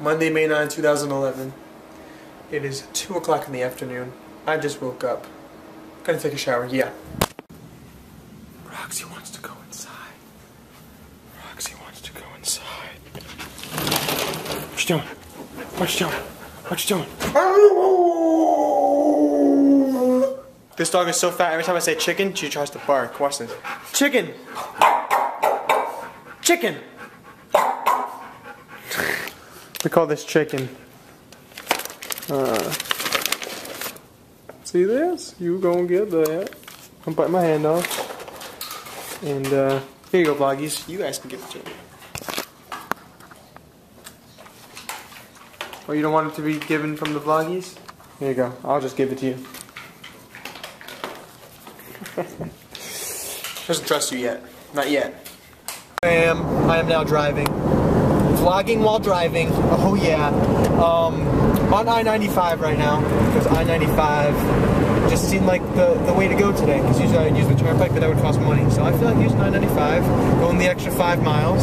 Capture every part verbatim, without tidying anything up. Monday, May ninth, two thousand eleven. It is two o'clock in the afternoon. I just woke up. Gonna take a shower, yeah. Roxy wants to go inside. Roxy wants to go inside. What you doing? What you doing? What you doing? This dog is so fat, every time I say chicken, she tries to bark. Watch this. Chicken! Chicken! We call this chicken. Uh, see this? You gonna get that. I'm biting my hand off. And uh, here you go, vloggies. You guys can get the chicken. Oh, you don't want it to be given from the vloggies? Here you go. I'll just give it to you. Doesn't trust you yet. Not yet. I am. I am now driving. Vlogging while driving. Oh yeah. Um, on I ninety-five right now because I ninety-five just seemed like the the way to go today. Because usually I'd use the turnpike, but that would cost money. So I feel like using I ninety-five, going the extra five miles.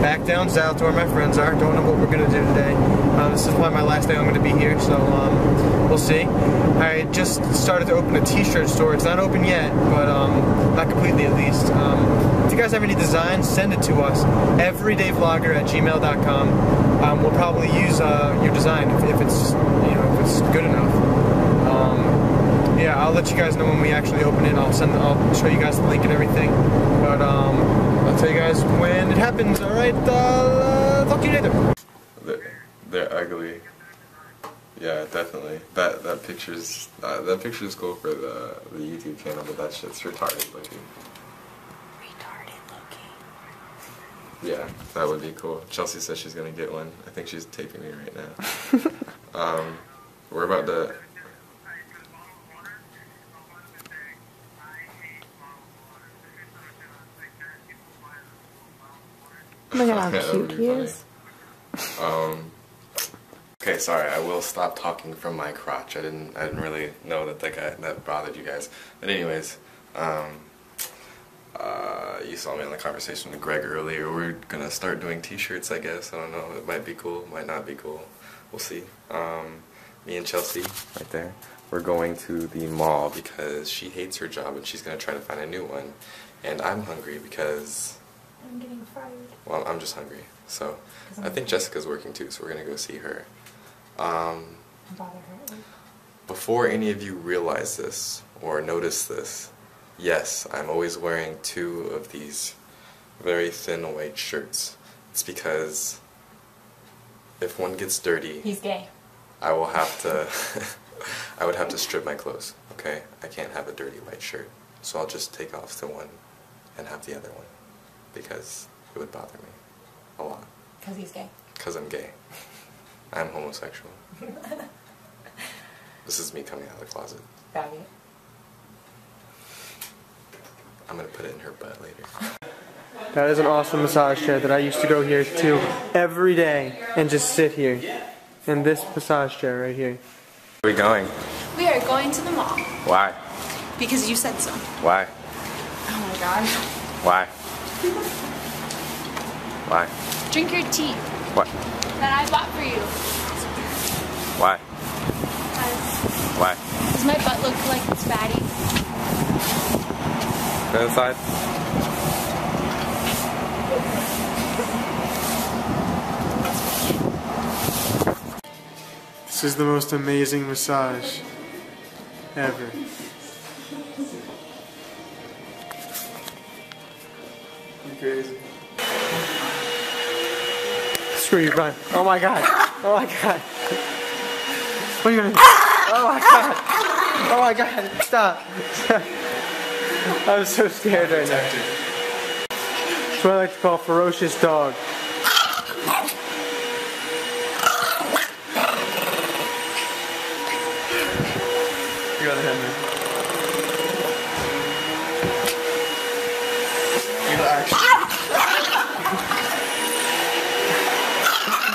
Back down south to where my friends are. Don't know what we're gonna do today. Uh, this is probably my last day I'm gonna be here, so um, we'll see. I just started to open a t-shirt store. It's not open yet, but um, not completely at least. Um, if you guys have any designs, send it to us. everyday vlogger at gmail dot com. Um, we'll probably use uh, your design if, if it's you know if it's good enough. Um, yeah, I'll let you guys know when we actually open it. I'll send. I'll show you guys the link and everything. But. Um, I'll tell you guys when it happens, alright? Uh, talk to you later. They're, they're ugly. Yeah, definitely. That that picture's uh, that picture's cool for the the YouTube channel, but that shit's retarded looking. Retarded looking. Yeah, that would be cool. Chelsea says she's gonna get one. I think she's taping me right now. um, we're about to. Oh my god, how cute he is. Um, okay, sorry, I will stop talking from my crotch. I didn't I didn't really know that that, guy, that bothered you guys. But anyways, um, uh, you saw me in the conversation with Greg earlier. We're going to start doing t-shirts, I guess. I don't know. It might be cool. Might not be cool. We'll see. Um, me and Chelsea, right there, we're going to the mall because she hates her job and she's going to try to find a new one. And I'm hungry because... I'm getting fired. Well, I'm just hungry, so I think Jessica's working too, so we're gonna go see her. Um, bother her. Before any of you realize this or notice this, yes, I'm always wearing two of these very thin white shirts. It's because if one gets dirty, he's gay. I will have to. I would have to strip my clothes. Okay, I can't have a dirty white shirt, so I'll just take off the one and have the other one. Because it would bother me a lot. Because he's gay. Because I'm gay. I'm homosexual. This is me coming out of the closet. Bag it. I'm going to put it in her butt later. That is an awesome massage chair that I used to go here to every day and just sit here. In this massage chair right here. Where are we going? We are going to the mall. Why? Because you said so. Why? Oh my god. Why? Why? Drink your tea. What? That I bought for you. Why? Why? Does my butt look like it's fatty? Go inside. This is the most amazing massage ever. Crazy. Screw you, Brian. Oh my god. Oh my god. What are you gonna do? Oh my god. Oh my god. Stop. I'm so scared right now. That's what I like to call ferocious dog. Your other hand, man.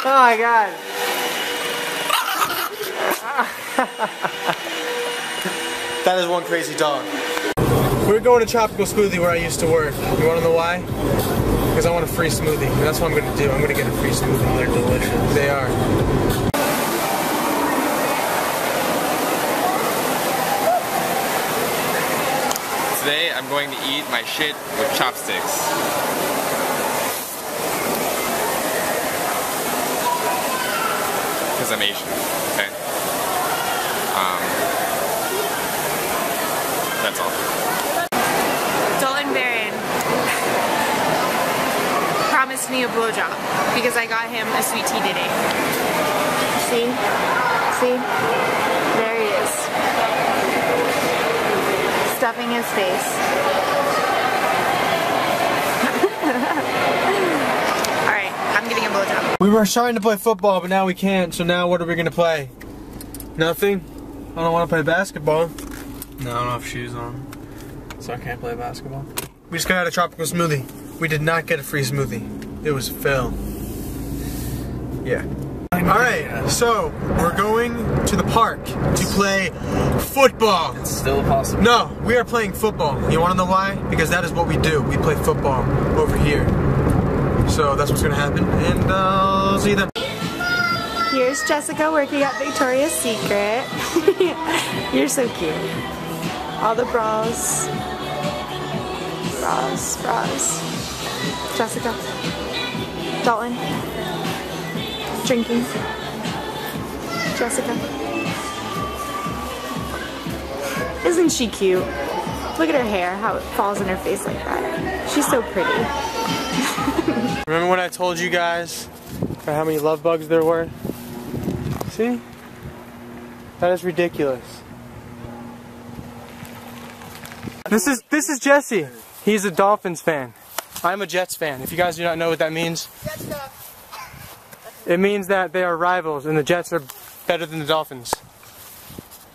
Oh my god. That is one crazy dog. We're going to Tropical Smoothie where I used to work. You wanna know why? Because I want a free smoothie. And that's what I'm gonna do. I'm gonna get a free smoothie. They're delicious. They are. my shit with chopsticks. Because I'm Asian, okay? Um, that's all. Dolan Baron promised me a blowjob because I got him a sweet tea today. See? See? There he is. Stuffing his face. I'm getting a blowjob. We were trying to play football, but now we can't. So now what are we gonna play? Nothing? I don't want to play basketball. No, I don't have shoes on, so I can't play basketball. We just got out a tropical smoothie. We did not get a free smoothie. It was a fail. Yeah. Alright, so we're going to the park to play football. It's still possible. No, we are playing football. You want to know why? Because that is what we do. We play football over here. So that's what's gonna happen, and uh, I'll see you then. Here's Jessica working at Victoria's Secret. You're so cute. All the bras. Bras, bras. Jessica. Dalton. Drinking. Jessica. Isn't she cute? Look at her hair, how it falls in her face like that. She's so pretty. Remember when I told you guys about how many love bugs there were? See? That is ridiculous. This is this is Jesse. He's a Dolphins fan. I'm a Jets fan. If you guys do not know what that means, it means that they are rivals and the Jets are better than the Dolphins.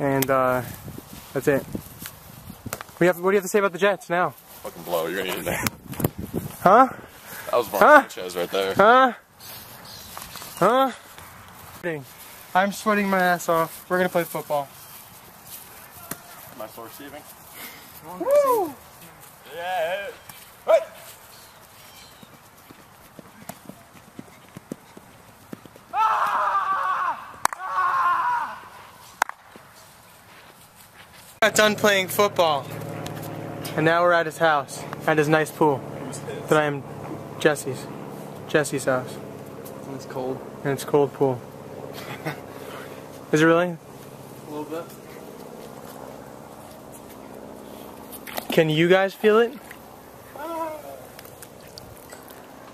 And uh, that's it. What do, you have, what do you have to say about the Jets now? Fucking blow. You're gonna eat it now. Huh? That was Mark huh? Sanchez right there. Huh? Huh? I'm sweating my ass off. We're gonna play football. Am I still receiving? Woo! Yeah! Hey! Ah! Ah! Got done playing football, and now we're at his house, at his nice pool. That I am. Jesse's. Jesse's house. And it's cold. And it's cold pool. Is it really? A little bit. Can you guys feel it?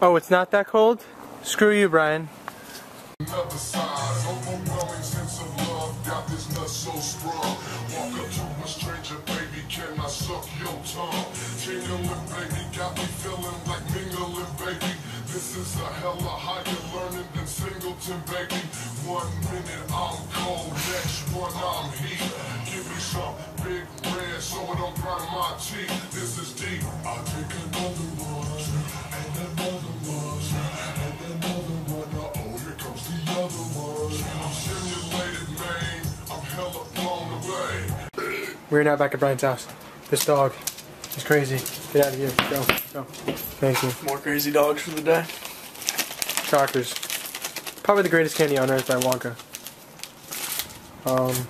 Oh, it's not that cold? Screw you, Brian. Another side, overwhelming sense of love, got this nut so strong. Walk up to a stranger, baby, can I suck your tongue? Tingling, baby, got me feeling like mingling, baby. This is a hella higher learning than Singleton, baby. One minute I'm cold, next one I'm heat. Give me some big red so I don't grind my teeth. This is deep. I drink another one, and another one, and another one. Oh, here comes the other one. I'm simulated, man. I'm hella blown away. We're now back at Brian's house. This dog. It's crazy. Get out of here. Go. Go. Thank you. More crazy dogs for the day. Shockers. Probably the greatest candy on earth by Wonka. Um.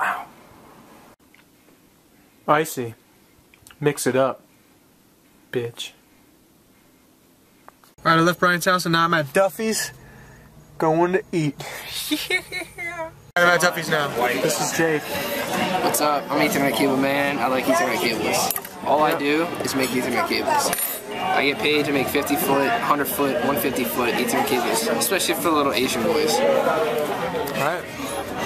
Wow. Icy. Mix it up. Bitch. Alright, I left Brian's house and now I'm at Duffy's. Going to eat. I'm at Duffy's now. This is Jake. What's up? I'm Ethernet Cable Man. I like Ethernet cables. All I do is make Ethernet cables. I get paid to make fifty foot, one hundred foot, one hundred fifty foot Ethernet cables, especially for little Asian boys. Alright,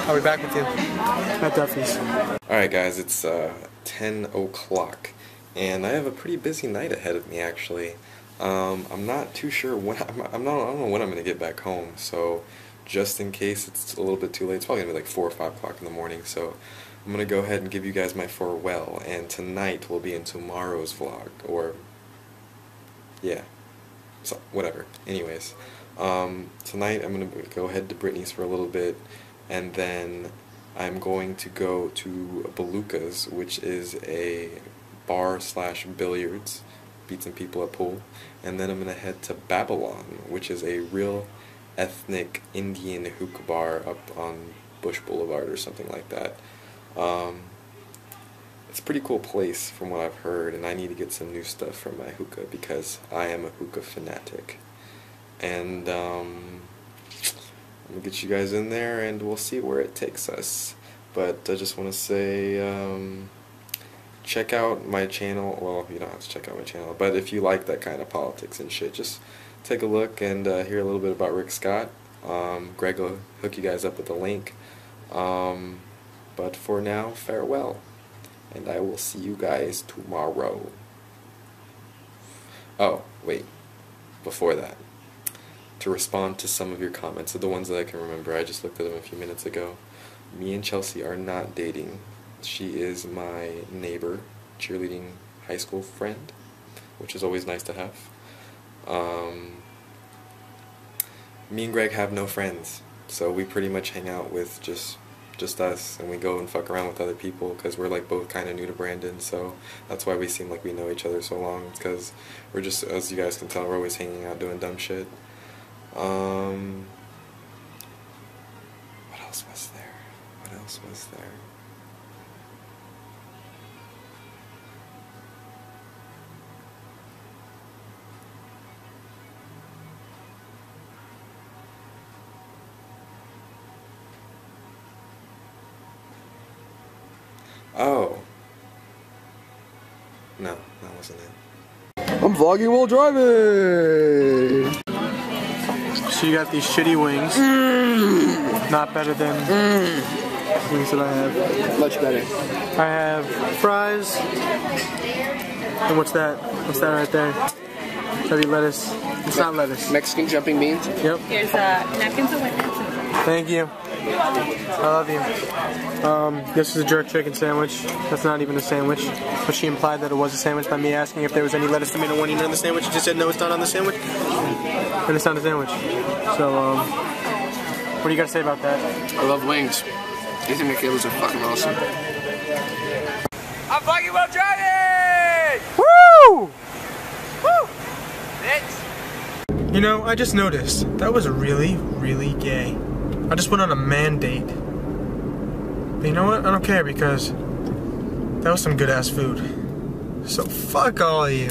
I'll be back with you at Duffy's. Alright guys, it's uh, ten o'clock and I have a pretty busy night ahead of me actually. Um, I'm not too sure when, I'm, I'm not, I don't know when I'm going to get back home, so just in case it's a little bit too late. It's probably going to be like four or five o'clock in the morning, so I'm going to go ahead and give you guys my farewell, and tonight will be in tomorrow's vlog, or, yeah, so, whatever. Anyways, um, tonight I'm going to go ahead to Brittany's for a little bit, and then I'm going to go to Beluka's, which is a bar slash billiards, beat some people at pool, and then I'm going to head to Babylon, which is a real ethnic Indian hookah bar up on Bush Boulevard or something like that. Um, it's a pretty cool place from what I've heard, and I need to get some new stuff for my hookah because I am a hookah fanatic. And um, I'm going to get you guys in there and we'll see where it takes us. But I just want to say, um, check out my channel. Well, you don't have to check out my channel, but if you like that kind of politics and shit, just take a look and uh, hear a little bit about Rick Scott. Um, Greg will hook you guys up with the link. Um, but for now, farewell. And I will see you guys tomorrow. Oh, wait. Before that, to respond to some of your comments, so the ones that I can remember, I just looked at them a few minutes ago. Me and Chelsea are not dating. She is my neighbor, cheerleading high school friend, which is always nice to have. Um, me and Greg have no friends, so we pretty much hang out with just just us, and we go and fuck around with other people because we're like both kind of new to Brandon, so that's why we seem like we know each other so long, because we're just, as you guys can tell, we're always hanging out doing dumb shit. Um, what else was there? What else was there? Oh. No, that wasn't it. I'm vlogging while driving! So you got these shitty wings. Mm. Not better than mm. wings that I have. Much better. I have fries. And what's that? What's that right there? Heavy lettuce. It's Me not lettuce. Mexican jumping beans? Yep. Here's uh, napkins and witness. Thank you. I love you. Um, this is a jerk chicken sandwich. That's not even a sandwich. But she implied that it was a sandwich by me asking if there was any lettuce, tomato, onion on the sandwich. She just said, no, it's not on the sandwich. And it's not a sandwich. So, um, what do you got to say about that? I love wings. These McKibbles are fucking awesome. I'm fucking well driving! Woo! Woo! Bitch! You know, I just noticed. That was really, really gay. I just went on a man date. But you know what? I don't care because that was some good ass food. So fuck all of you.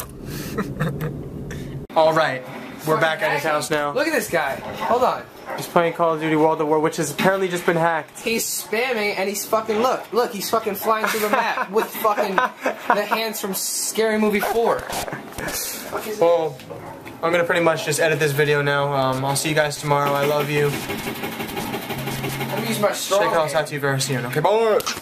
Alright, we're back at his house now. Look at this guy. Hold on. He's playing Call of Duty World of War, which has apparently just been hacked. He's spamming and he's fucking, look, look, he's fucking flying through the map with fucking the hands from Scary Movie four. Well, I'm gonna pretty much just edit this video now. Um, I'll see you guys tomorrow. I love you. Use my strong. Shake house, how to you very soon. Okay, bye.